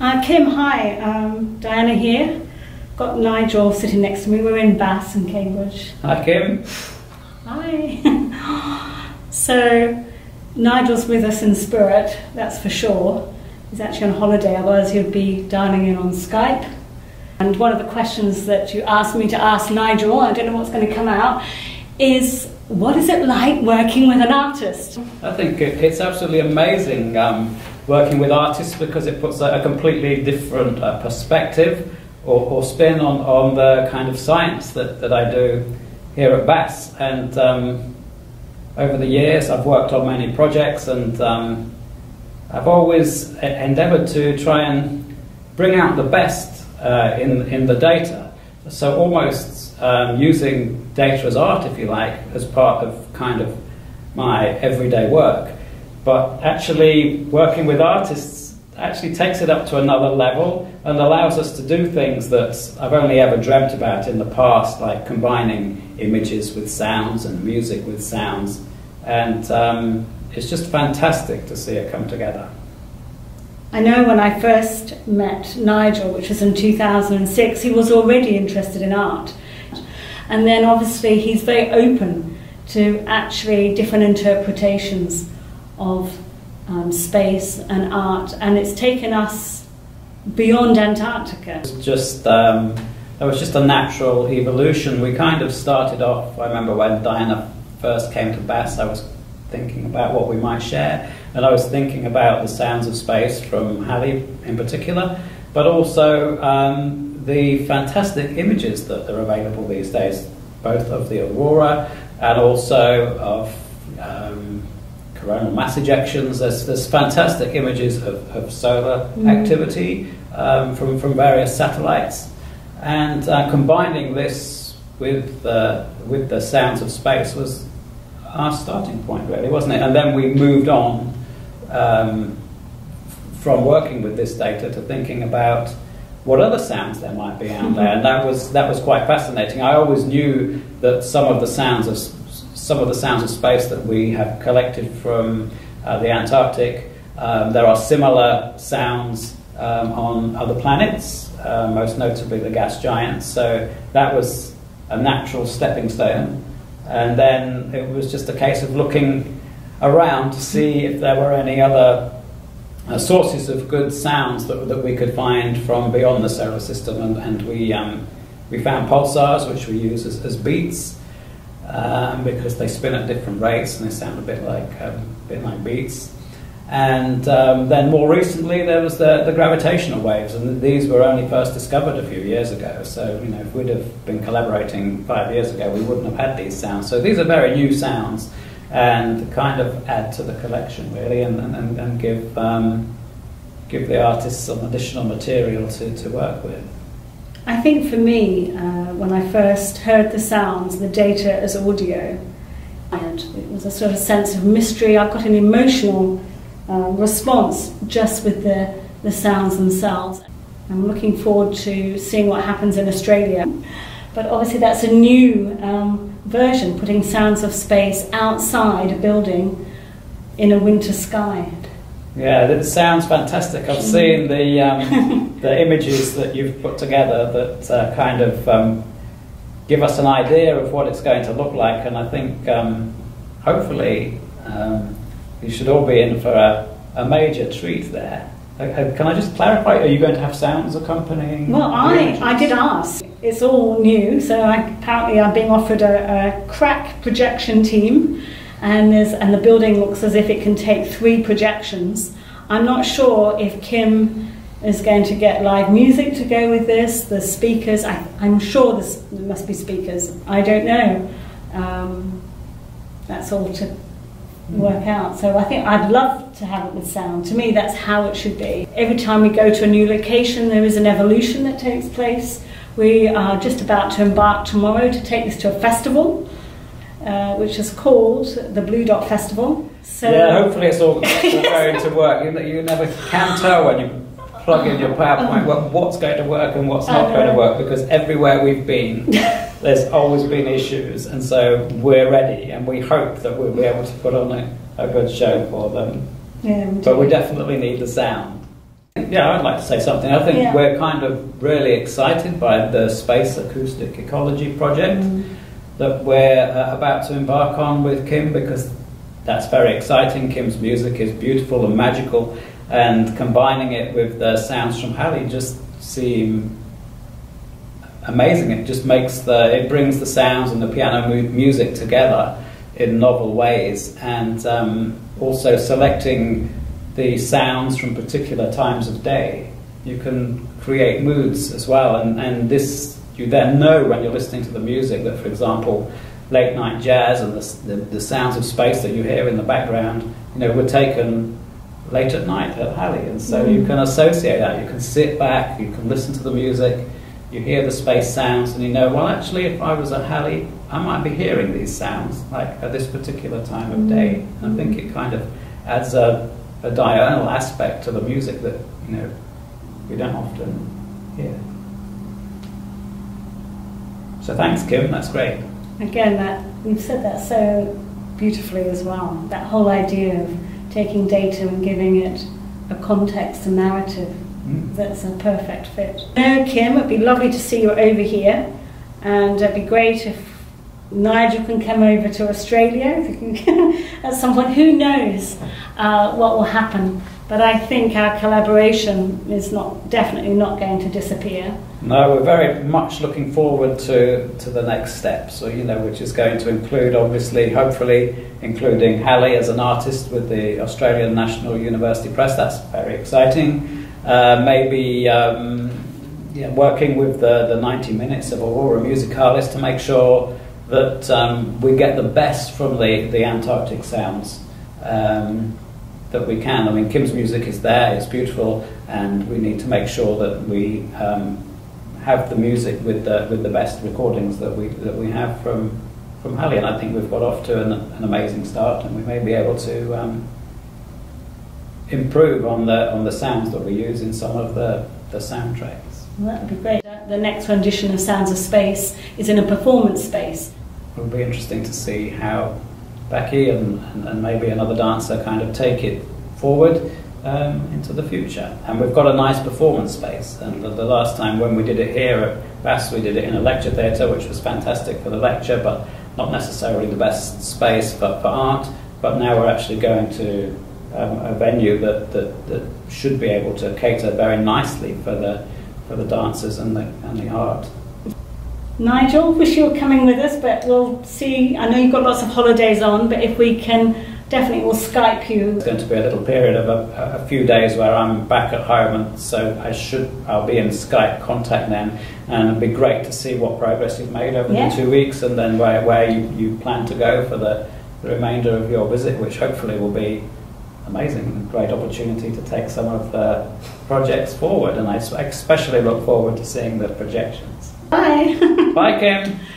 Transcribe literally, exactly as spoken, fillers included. Uh, Kim, hi. Um, Diana here. Got Nigel sitting next to me. We're in Bass in Cambridge. Hi, Kim. Hi. So, Nigel's with us in spirit, that's for sure. He's actually on holiday, otherwise he'd be dialing in on Skype. And one of the questions that you asked me to ask Nigel, I don't know what's going to come out, is what is it like working with an artist? I think it's absolutely amazing. Um, working with artists, because it puts a, a completely different uh, perspective or, or spin on, on the kind of science that, that I do here at Bass. And um, over the years I've worked on many projects, and um, I've always endeavoured to try and bring out the best uh, in, in the data. So almost um, using data as art, if you like, as part of kind of my everyday work. But actually working with artists actually takes it up to another level and allows us to do things that I've only ever dreamt about in the past, like combining images with sounds and music with sounds. And um, it's just fantastic to see it come together. I know when I first met Nigel, which was in two thousand six, he was already interested in art. And then obviously he's very open to actually different interpretations of um, space and art, and it's taken us beyond Antarctica. It's just um, it was just a natural evolution. We kind of started off, I remember when Diana first came to Bass, I was thinking about what we might share, and I was thinking about the Sounds of Space from Halley in particular, but also um, the fantastic images that are available these days, both of the Aurora and also of um, coronal mass ejections. There's, there's fantastic images of, of solar mm. activity um, from, from various satellites, and uh, combining this with, uh, with the Sounds of Space was our starting point, really, wasn't it? And then we moved on um, from working with this data to thinking about what other sounds there might be out there, and that was, that was quite fascinating. I always knew that some of the sounds of Some of the sounds of space that we have collected from uh, the Antarctic, um, there are similar sounds um, on other planets, uh, most notably the gas giants. So that was a natural stepping stone. And then it was just a case of looking around to see if there were any other uh, sources of good sounds that, that we could find from beyond the solar system. And, and we, um, we found pulsars, which we use as, as beats. Um, because they spin at different rates and they sound a bit like um, a bit like beats. And um, then more recently there was the, the gravitational waves, and these were only first discovered a few years ago. So you know, if we'd have been collaborating five years ago, we wouldn't have had these sounds. So these are very new sounds, and kind of add to the collection really, and, and, and give um, give the artists some additional material to, to work with. I think for me, uh, when I first heard the sounds, the data as audio, and it was a sort of sense of mystery. I got an emotional uh, response just with the, the sounds themselves. I'm looking forward to seeing what happens in Australia. But obviously that's a new um, version, putting Sounds of Space outside a building in a winter sky. Yeah, it sounds fantastic. I've seen the um, the images that you've put together that uh, kind of um, give us an idea of what it's going to look like, and I think um, hopefully um, you should all be in for a, a major treat there. Okay, can I just clarify, are you going to have sounds accompanying? Well, I, I did ask. It's all new, so I, apparently I'm being offered a, a crack projection team. And, and the building looks as if it can take three projections. I'm not sure if Kim is going to get live music to go with this, the speakers. I, I'm sure this, there must be speakers. I don't know. Um, that's all to mm-hmm. work out. So I think I'd love to have it with sound. To me, that's how it should be. Every time we go to a new location, there is an evolution that takes place. We are just about to embark tomorrow to take this to a festival. Uh, which is called the Blue Dot Festival. So yeah, hopefully it's all, it's all going to work. You, you never can tell when you plug in your PowerPoint well, what's going to work and what's not going to work, because everywhere we've been, there's always been issues, and so we're ready, and we hope that we'll be able to put on a, a good show for them. Yeah, but we definitely need the sound. Yeah, I'd like to say something. I think yeah. we're kind of really excited by the Space Acoustic Ecology Project mm. that we're uh, about to embark on with Kim, because that's very exciting. Kim's music is beautiful and magical, and combining it with the sounds from Halley just seem amazing. It just makes the, it brings the sounds and the piano mu music together in novel ways, and um, also selecting the sounds from particular times of day. You can create moods as well, and, and this, you then know when you're listening to the music that, for example, late night jazz and the, the, the sounds of space that you hear in the background, you know, were taken late at night at Halley, and so mm. you can associate that. You can sit back, you can listen to the music, you hear the space sounds, and you know, well, actually, if I was at Halley, I might be hearing these sounds, like at this particular time of day. And I think it kind of adds a, a diurnal aspect to the music that, you know, we don't often hear. So thanks, Kim, that's great. Again, that you've said that so beautifully as well, that whole idea of taking data and giving it a context, a narrative mm. that's a perfect fit. No, Kim, it'd be lovely to see you over here, and it'd be great if Nigel can come over to Australia at some point. Who knows uh, what will happen? But I think our collaboration is not definitely not going to disappear. No, we're very much looking forward to to the next step. So, you know, which is going to include, obviously, hopefully, including Halley as an artist with the Australian National University Press. That's very exciting. Uh, maybe. Um, yeah, working with the the ninety minutes of Aurora Musicalis to make sure that um, we get the best from the, the Antarctic sounds um, that we can. I mean, Kim's music is there, it's beautiful, and we need to make sure that we um, have the music with the with the best recordings that we that we have from from Halley. And I think we've got off to an, an amazing start, and we may be able to um, improve on the on the sounds that we use in some of the the soundtracks. Well, that would be great. The next rendition of Sounds of Space is in a performance space. It would be interesting to see how Becky and, and, and maybe another dancer kind of take it forward um, into the future. And we've got a nice performance space. And the, the last time when we did it here at Bass, we did it in a lecture theatre, which was fantastic for the lecture, but not necessarily the best space for, for art. But now we're actually going to um, a venue that, that, that should be able to cater very nicely for the for the dancers and the, and the art. Nigel, wish you were coming with us, but we'll see. I know you've got lots of holidays on, but if we can, definitely we'll Skype you. It's going to be a little period of a, a few days where I'm back at home, and so I should, I'll be in Skype contact then, and it'd be great to see what progress you've made over yeah. the two weeks, and then where, where you, you plan to go for the, the remainder of your visit, which hopefully will be amazing, great opportunity to take some of the projects forward, and I especially look forward to seeing the projections. Bye! Bye, Kim!